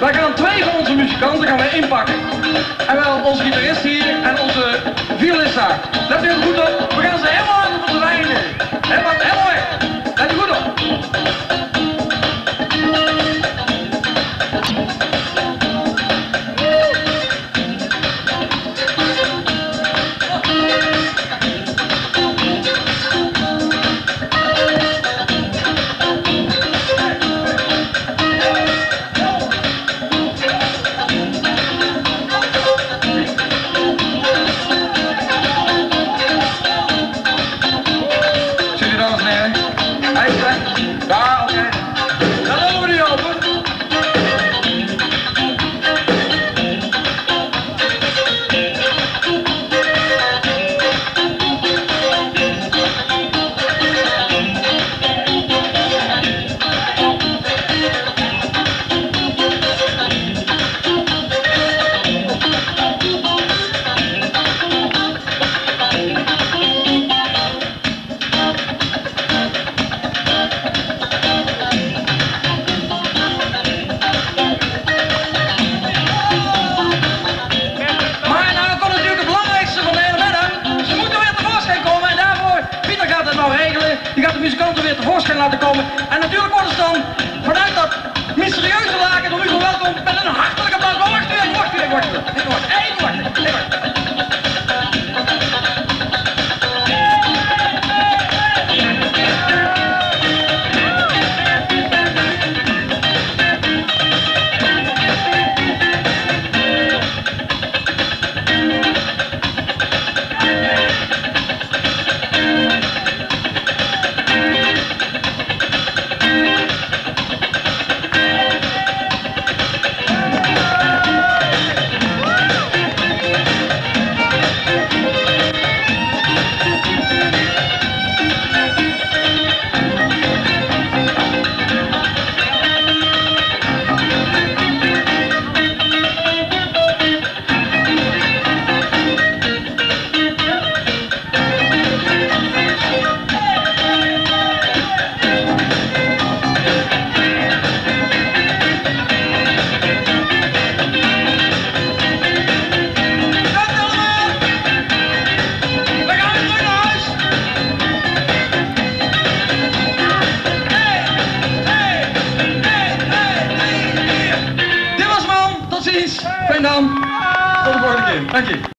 Daar gaan twee van onze muzikanten gaan wij inpakken. En wel onze gitarist hier en onze violist daar. Let u goed op, we gaan ze helemaal aan op de lijn. Helemaal weg. Let u goed op. Laten komen. En natuurlijk worden ze dan vanuit dat mysterieuze laken door u verwelkomd met een hartelijk applaus. Maar wacht weer, wacht weer. Fijn dan. Tot de volgende keer. Dank je.